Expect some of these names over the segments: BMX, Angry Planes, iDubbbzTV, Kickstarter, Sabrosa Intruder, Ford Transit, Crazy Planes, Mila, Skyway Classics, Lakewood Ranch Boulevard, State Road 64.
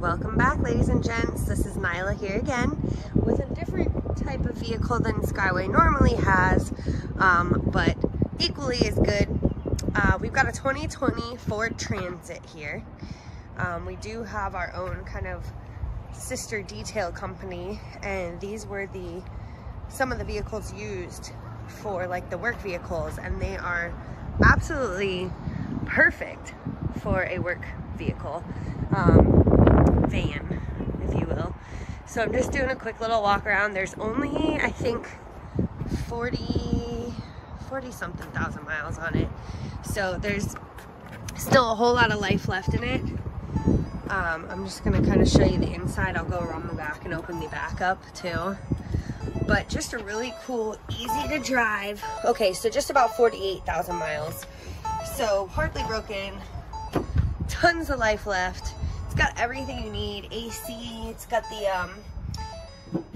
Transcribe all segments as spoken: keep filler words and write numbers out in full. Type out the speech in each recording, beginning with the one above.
Welcome back, ladies and gents. This is Mila here again with a different type of vehicle than Skyway normally has, um, but equally as good. Uh, we've got a twenty twenty Ford Transit here. Um, we do have our own kind of sister detail company, and these were the some of the vehicles used for like the work vehicles, and they are absolutely perfect for a work vehicle. Um, van, if you will. So I'm just doing a quick little walk around. There's only, I think, forty, forty something thousand miles on it. So there's still a whole lot of life left in it. Um, I'm just gonna kind of show you the inside. I'll go around the back and open the back up too. But just a really cool, easy to drive. Okay, so just about forty-eight thousand miles. So hardly broken, tons of life left. It's got everything you need, A C, it's got the um,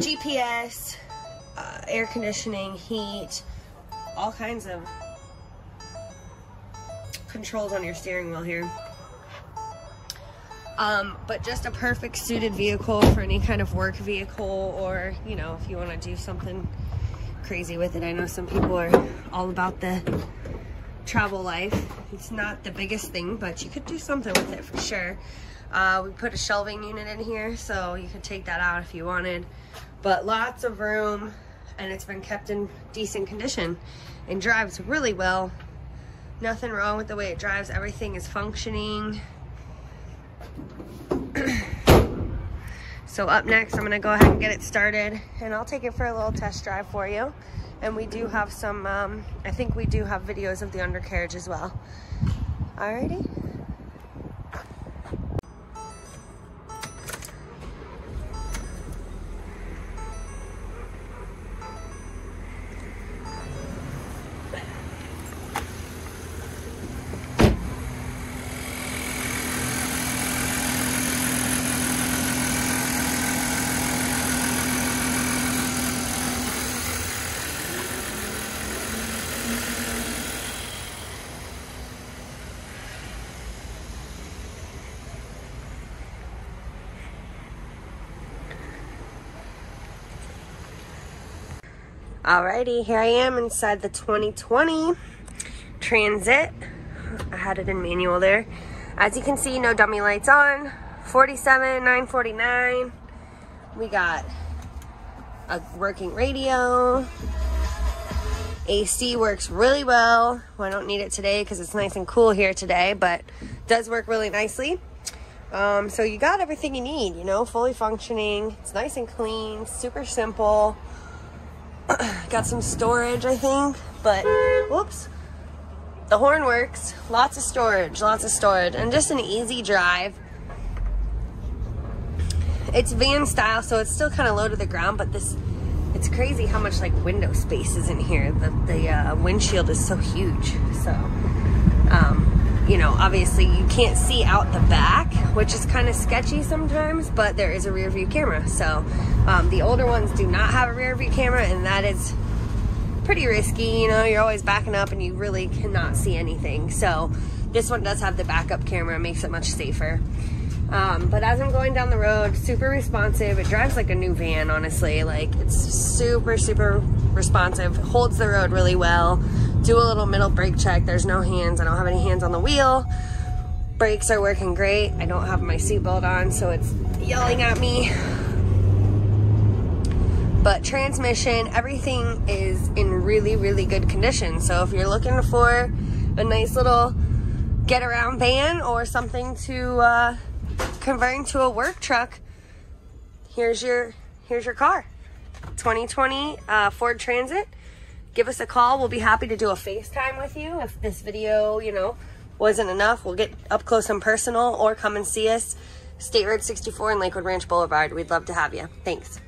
G P S, uh, air conditioning, heat, all kinds of controls on your steering wheel here. Um, but just a perfect suited vehicle for any kind of work vehicle, or, you know, if you want to do something crazy with it. I know some people are all about the travel life. It's not the biggest thing, but you could do something with it for sure. Uh, we put a shelving unit in here, so you could take that out if you wanted, but lots of room, and it's been kept in decent condition and drives really well. Nothing wrong with the way it drives. Everything is functioning. So up next, I'm gonna go ahead and get it started, and I'll take it for a little test drive for you. And we do have some, um, I think we do have videos of the undercarriage as well. Alrighty. Alrighty, here I am inside the twenty twenty Transit. I had it in manual there. As you can see, no dummy lights on. forty-seven nine forty-nine. We got a working radio. A C works really well. Well, I don't need it today because it's nice and cool here today, but it does work really nicely. Um, so you got everything you need, you know, fully functioning. It's nice and clean, super simple. Got some storage, I think, but whoops, the horn works. Lots of storage, lots of storage, and just an easy drive. It's van style, so it's still kind of low to the ground, but this, it's crazy how much like window space is in here. The, the uh, windshield is so huge. So, um, you know, obviously you can't see out the back, which is kind of sketchy sometimes, but there is a rear view camera. So um, the older ones do not have a rear view camera, and that is pretty risky. You know, you're always backing up and you really cannot see anything. So this one does have the backup camera, makes it much safer. Um, but as I'm going down the road, super responsive. It drives like a new van, honestly. Like, it's super, super responsive. Holds the road really well. Do a little middle brake check. There's no hands. I don't have any hands on the wheel. Brakes are working great. I don't have my seatbelt on, so it's yelling at me. But transmission, everything is in really, really good condition. So if you're looking for a nice little get-around van or something to... Uh, converting to a work truck, here's your here's your car. Twenty twenty uh, Ford Transit. Give us a call. We'll be happy to do a FaceTime with you. If this video, you know, wasn't enough, we'll get up close and personal, or come and see us, State Road sixty-four and Lakewood Ranch Boulevard. We'd love to have you. Thanks.